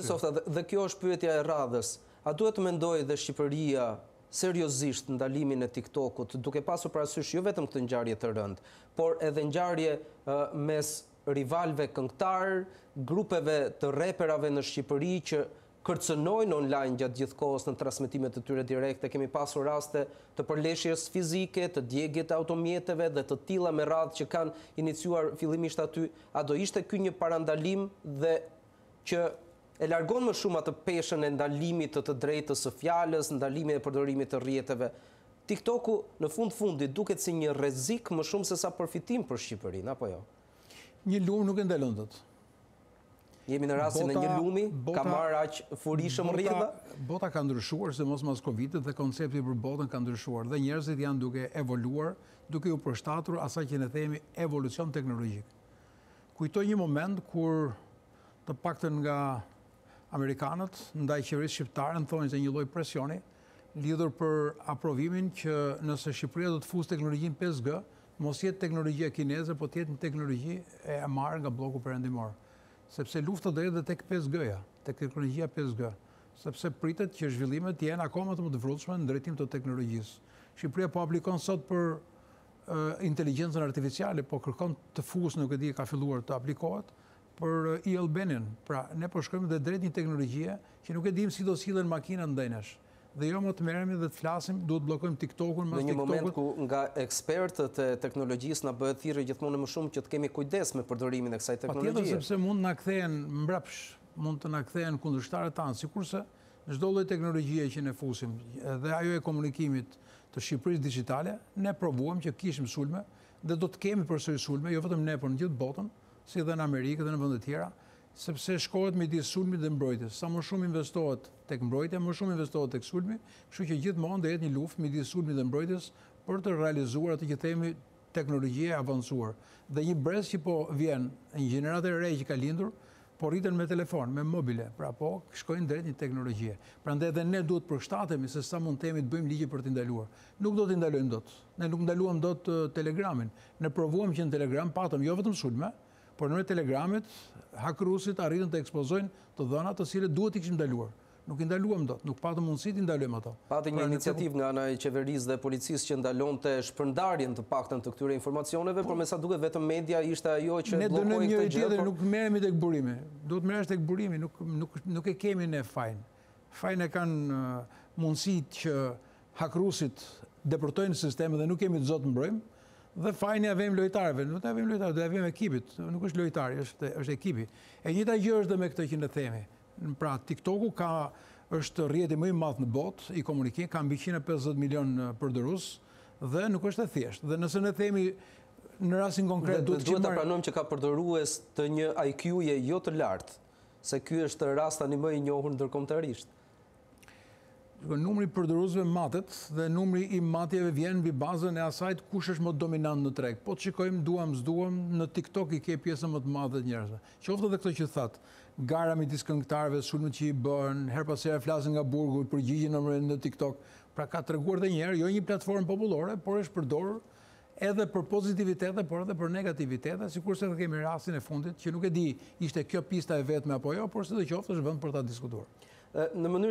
Softa, dhe kjo është pyetja e radhës. A duhet të mendojë dhe Shqipëria seriozisht ndalimin e TikTokut, duke pasur parasysh jo vetëm këtë ngjarje të rëndë, por edhe ngjarje mes rivalëve këngëtar, grupeve të reperave në Shqipëri që kërcënojnë online gjatë gjithkohës në transmetimet e tyre direkte, kemi pasur raste të përleshjes fizike, të djegjes të automjeteve dhe të tilla me radhë që kanë iniciuar fillimisht aty, a do ishte ky një parandalim dhe që e largon më shumë atë peshën e ndalimit të drejtës së fjalës, ndalimit e përdorimit të rrjeteve. TikToku në fund-fundit duket si një rrezik më shumë se sa përfitim për Shqipërinë, apo jo? Një lum nuk e ndalon dot. Jemi në rastin e një lumi, ka marrë aq furishëm rrjedha. Bota ka ndryshuar, sidomos pas Covidit, dhe koncepti për botën ka ndryshuar dhe njerëzit janë duke evoluar, duke u përshtatur asaj që ne themi evolucion teknologjik. Kujtoj një moment kur të paktën nga amerikanët ndaj qeverisë shqiptare thonë se një lloj presioni lidhur për aprovimin që nëse Shqipëria do të fusë teknologjinë 5G, mos jetë teknologjia kineze, por të jetë një teknologji e marrë nga bloku perëndimor. Sepse lufta do jetë tek 5G-ja, tek teknologjia 5G, sepse pritet që zhvillimet janë akoma më të vrutshme në drejtim të teknologjisë. Shqipëria po aplikon sot për inteligjencën artificiale, po kërkon të fusë, nuk e di ka filluar të aplikohet për e-Albanian. Pra ne po shkojmë dhe drejt një teknologjie që nuk e dim si do sillen makinat ndaj nesh. Dhe jo më të merremi dhe të flasim, duhet bllokojmë TikTokun, mas TikTokun. Në një moment ku nga ekspertët e teknologjisë na bëhet thirrje gjithmonë më shumë që të kemi kujdes me përdorimin e kësaj teknologjie. Patjetër, sepse mund na kthehen mbrapsh, mund të na kthehen kundërshtarët tanë, sikurse çdo lloj teknologjie që ne fusim, dhe ajo e komunikimit të Shqipërisë digjitale, ne provuam që kishim sulme dhe do të kemi përsëri sulme, jo vetëm ne, por në gjithë botën, si edhe në Amerikë dhe në vende të tjera. Sepse shkohet midis sulmit dhe mbrojtjes. Sa më shumë investohet tek mbrojtja, më shumë investohet tek sulmi, kështu që gjithmonë do jetë një luftë midis sulmit dhe mbrojtjes për të realizuar atë që themi teknologji e avancuar. Dhe një brez që po vjen, një gjeneratë e re që ka lindur, po rriten me telefon, me mobile, pra po shkojnë drejt një teknologjie. Prandaj edhe ne duhet përshtatemi se sa mund të bëjmë ligje për t'i ndaluar. Nuk do t'i ndalojmë dot. Ne nuk ndaluam dot Telegramin. Ne provuam që në Telegram patëm jo vetëm sulme, por në Telegramit, hakerusit arritën të ekspozojnë të dhëna të cilat duhet i kishim ndaluar. Nuk i ndaluam dot, nuk patëm mundësi t'i ndalojmë ato. Pati një iniciativë nga ana e qeverisë dhe policisë që ndalonte shpërndarjen të paktën të këtyre informacioneve, por me sa duket vetëm media ishte ajo që bllokoi këtë gjë. Ne nuk merremi tek burimi. Duhet merresh tek burimi, nuk e kemi ne fajin. Fajin e kanë mundësitë që hakerusit deportojnë sistemin dhe nuk kemi zot mbrojmë. Dhe fajin ja vëmë lojtarëve, nuk ja vëmë lojtarëve, do ja vëmë ekipit, nuk është lojtari, është ekipi. E njëjta gjë është dhe me këtë që ne themi. Pra TikToku është rrjeti më i madh në botë i komunikimit, ka mbi 150 milion përdorues dhe nuk është e thjeshtë. Dhe nëse ne themi në rastin konkret duhet ta pranojmë që ka përdorues të një IQ-je jo të lartë, se ky është rasti tani më i njohur ndërkombëtarisht. Numri i përdoruesve matet dhe numri i matjeve vjen mbi bazën e asajt kush është më dominant në treg. Po të shikojmë duam s'duam, në TikTok i ke pjesën më të madhe të njerëzve. Qoftë edhe këto që that, gara midis këngëtarëve, sulmet që i bën, her pas here flasin nga burgu, përgjigjen në TikTok, pra ka treguar edhe një herë, jo një platformë popullore, por është përdorur edhe për pozitivitete, por edhe për negativitete, sikurse ne kemi rastin e fundit që nuk e di ishte kjo pista e vetme apo jo, por sidoqoftë është vend për ta diskutuar. Në mënyrë